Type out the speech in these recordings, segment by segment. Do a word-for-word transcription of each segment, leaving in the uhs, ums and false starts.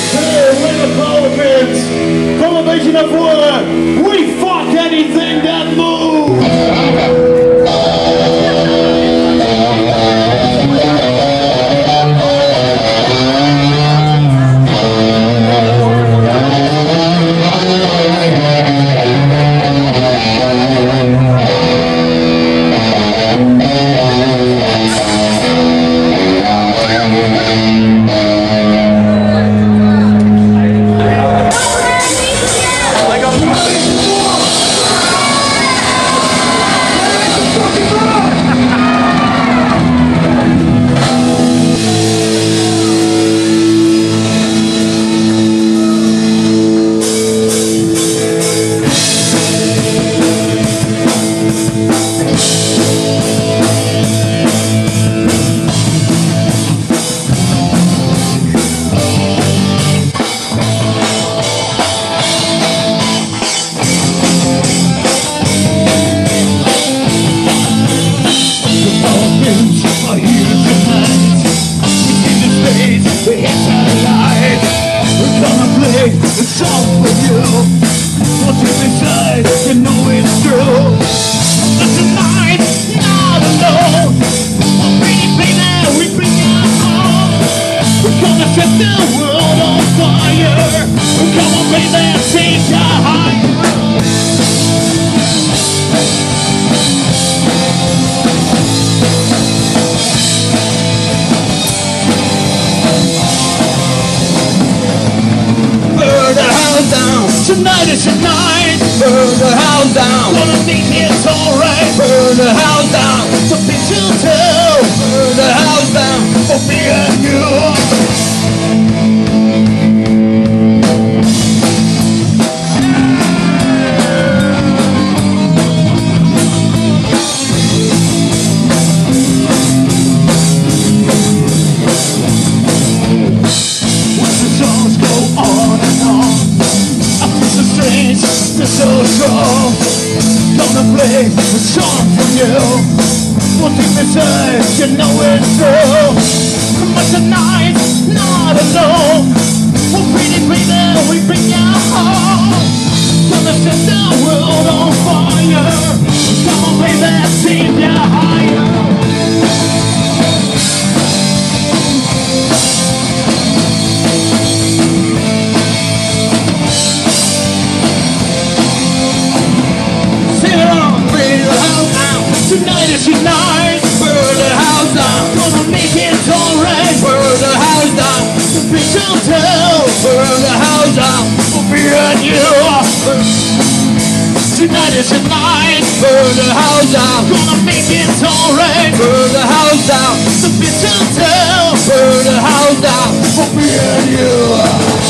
Hey, Republicans, from a nation of war, we fought anything that moved. Tonight is your night. Burn the house down. Wanna meet me? It's alright. Burn the house down. Something to tell. Burn the house down for me and you. Gonna play a song from you. One thing to say, you know it's true. But tonight, not alone. We'll pretty baby, we bring you home. Gonna set the world on fire. Come on baby, sing you higher. Tonight is your night. Burn the house down. Gonna make it alright. Burn the house down. The big don't tell. Burn the house down. For me and you. Tonight is your night. Burn the house down. Gonna make it alright. Burn the house down. The big don't tell. Burn the house down. For me and you.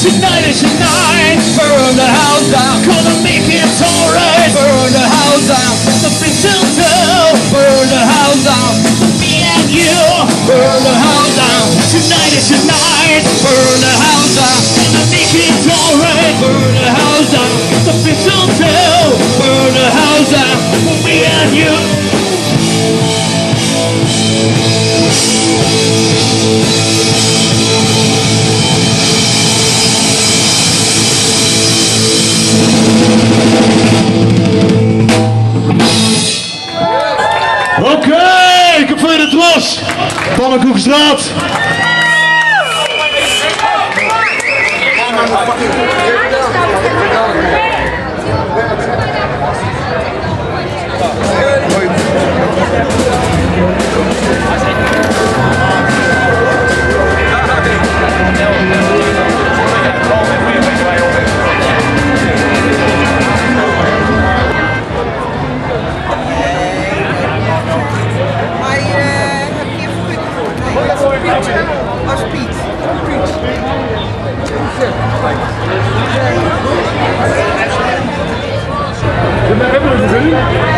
Tonight is your night. Burn the house down. Gonna make it alright. Burn the house down. Something to tell. Burn the house down. For me and you. Burn the house down. Tonight is your night. Burn the house down. Gonna make it alright. Burn the house down. Something to tell. Burn the house down. For me and you. Oké, compleet het los. Pannenkoekstraat.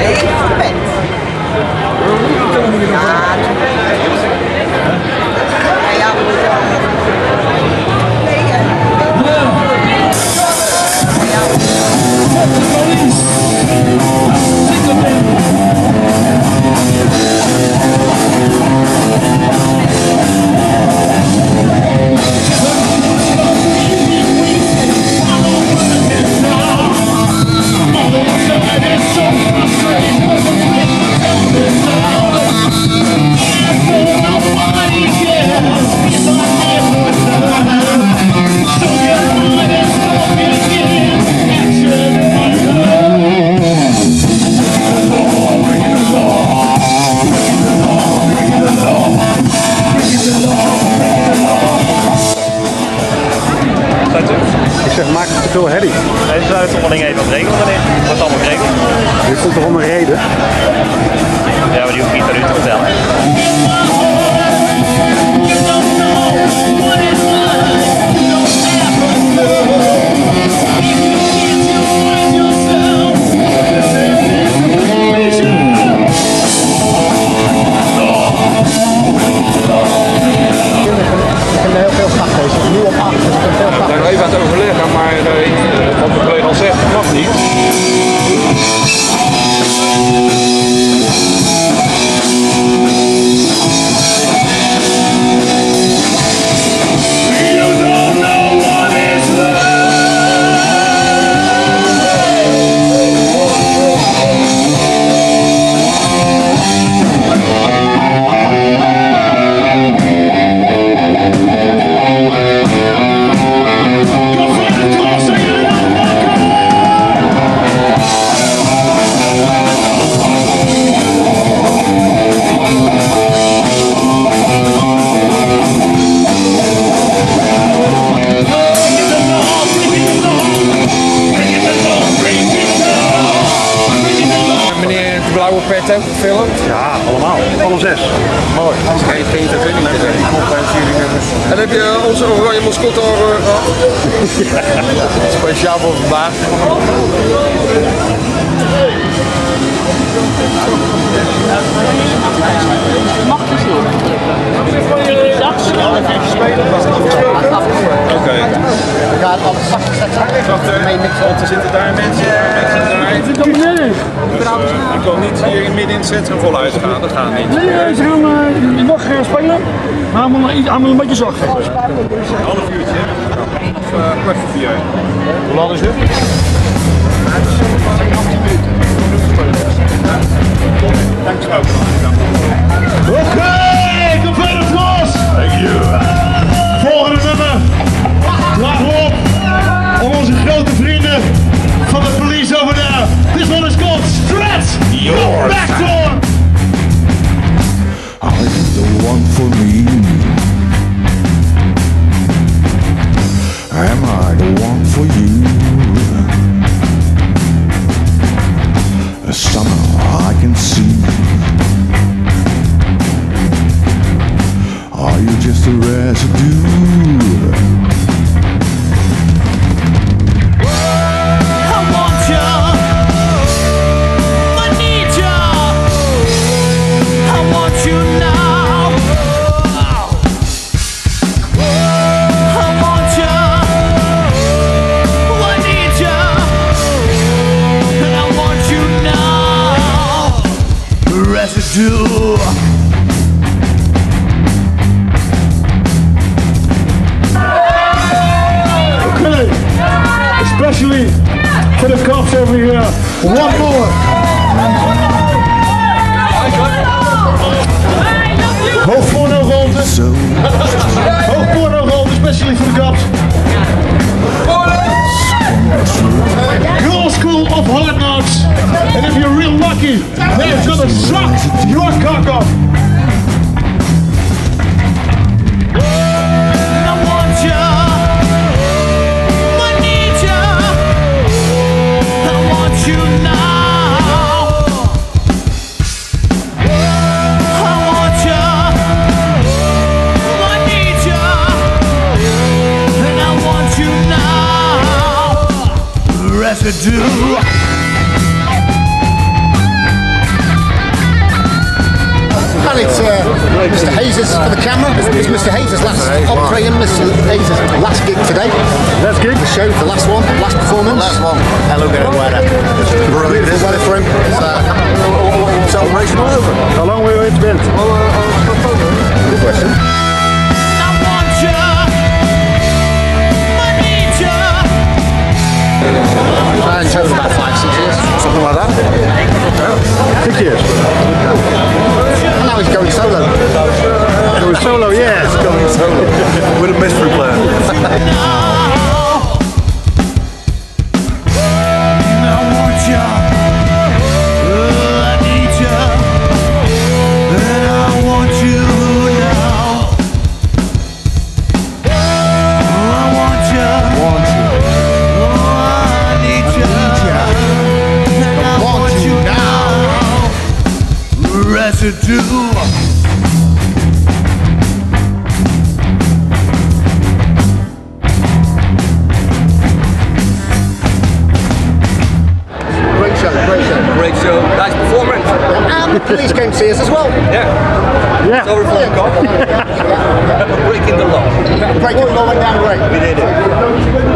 It depends. Nah, it depends. I am with veel herrie. Nee, ze sluiten toch onderling even op regels erin. Wordt allemaal geregeld. Dit stond toch om een reden? Ja, maar die hoef ik niet aan u te vertellen. Ik heb heel veel vrachtjes. Nu op acht. Dus ik heb veel vrachtjes. Daar kan je wat overleggen, maar wat de collega al zegt, mag niet. Gefilmd? Ja, allemaal. Alle zes. Mooi. Als geen vrienden vinden, dan heb je die kop en jullie nummers. En heb je onze oranje mascotte al gehad? Ja. Speciaal voor vandaag. Mag je zien? Ik dacht zo. Oké. We gaan het altijd zachtjes zetten. Er zitten daar mensen. Je kan niet hier in midden in het centrum voluit gaan, dat gaat niet. Nee, nee, ze gaan uh, nog spelen, maar we moeten een beetje zacht. Een half uurtje, of kwart voor vier. Hoe laat is het? Dankjewel. Oké, compleet applaus! Volgende nummer, laag op, om onze grote vrienden van de police over daar. This one is called Stretch Your Back Door. Are you the one for me? Am I the one for you? Somehow I can see. Are you just a residue? Especially for the cops over here. One more. Hoog voor no golden. Hoog voor no golden, especially for the cops. You're all school of hard knocks. And if you're real lucky, they're gonna suck your cock off. To do uh, Mister Hayes' for the camera. It's Mister Hayes' last entree and Mister Hayes' last gig today. That's good. The show, the last one, last performance. The last one. Hello, good weather. Brilliant, isn't it? For him. It's uh, celebration all over. How long were you in bed? Well, uh, good question. In total about five, six years. Something like that? Six years. And now he's going solo. Going solo, yeah. He's going solo. With a mystery player. I want you. I need you. And I want you now. I want you. I want you. Residue. Great show, great show, great show. Nice performance. And the police came to see us as well. Yeah. Yeah. Sorry for the cop. Breaking the law. Breaking the law went down the road. We did it.